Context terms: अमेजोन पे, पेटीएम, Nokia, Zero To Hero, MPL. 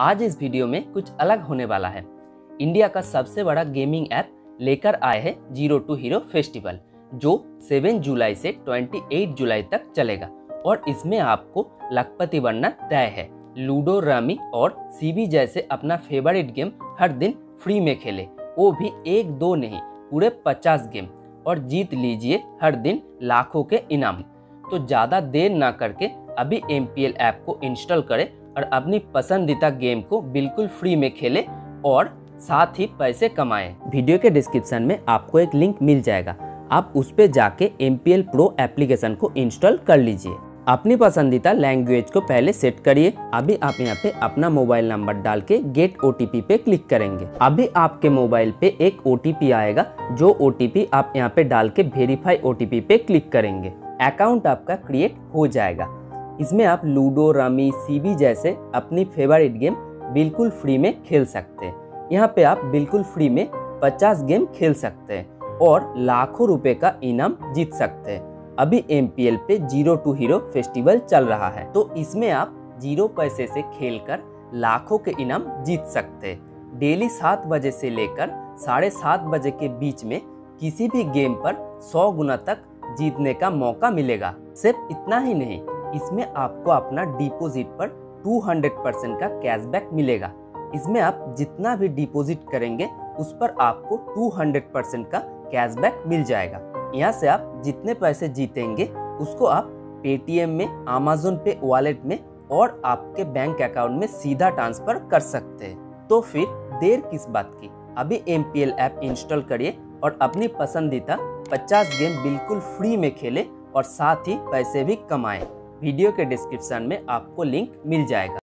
आज इस वीडियो में कुछ अलग होने वाला है। इंडिया का सबसे बड़ा गेमिंग ऐप लेकर आए है जीरो टू हीरो फेस्टिवल, जो 7 जुलाई से 28 जुलाई तक चलेगा और इसमें आपको लखपति बनना तय है। लूडो, रमी और सीबी जैसे अपना फेवरेट गेम हर दिन फ्री में खेले, वो भी एक दो नहीं पूरे 50 गेम, और जीत लीजिए हर दिन लाखों के इनाम। तो ज़्यादा देर ना करके अभी MPL ऐप को इंस्टॉल करें और अपनी पसंदीदा गेम को बिल्कुल फ्री में खेलें और साथ ही पैसे कमाएं। वीडियो के डिस्क्रिप्शन में आपको एक लिंक मिल जाएगा, आप उस पर जाके MPL प्रो एप्लीकेशन को इंस्टॉल कर लीजिए। अपनी पसंदीदा लैंग्वेज को पहले सेट करिए। अभी आप यहाँ पे अपना मोबाइल नंबर डाल के गेट OTP पे क्लिक करेंगे। अभी आपके मोबाइल पे एक OTP आएगा, जो OTP आप यहाँ पे डाल के वेरीफाई OTP पे क्लिक करेंगे। अकाउंट आपका क्रिएट हो जाएगा। इसमें आप लूडो, रमी, सीबी जैसे अपनी फेवरेट गेम बिल्कुल फ्री में खेल सकते हैं। यहाँ पे आप बिल्कुल फ्री में 50 गेम खेल सकते हैं और लाखों रुपए का इनाम जीत सकते हैं। अभी MPL पे जीरो टू हीरो फेस्टिवल चल रहा है, तो इसमें आप जीरो पैसे से खेलकर लाखों के इनाम जीत सकते हैं। डेली 7 बजे से लेकर 7:30 बजे के बीच में किसी भी गेम पर 100 गुना तक जीतने का मौका मिलेगा। सिर्फ इतना ही नहीं, इसमें आपको अपना डिपॉजिट पर 200% का कैशबैक मिलेगा। इसमें आप जितना भी डिपॉजिट करेंगे उस पर आपको 200% का कैशबैक मिल जाएगा। यहाँ से आप जितने पैसे जीतेंगे उसको आप पेटीएम में, अमेजोन पे वॉलेट में और आपके बैंक अकाउंट में सीधा ट्रांसफर कर सकते हैं। तो फिर देर किस बात की, अभी MPL ऐप इंस्टॉल करिए और अपनी पसंदीदा 50 गेम बिल्कुल फ्री में खेलें और साथ ही पैसे भी कमाएं। वीडियो के डिस्क्रिप्शन में आपको लिंक मिल जाएगा।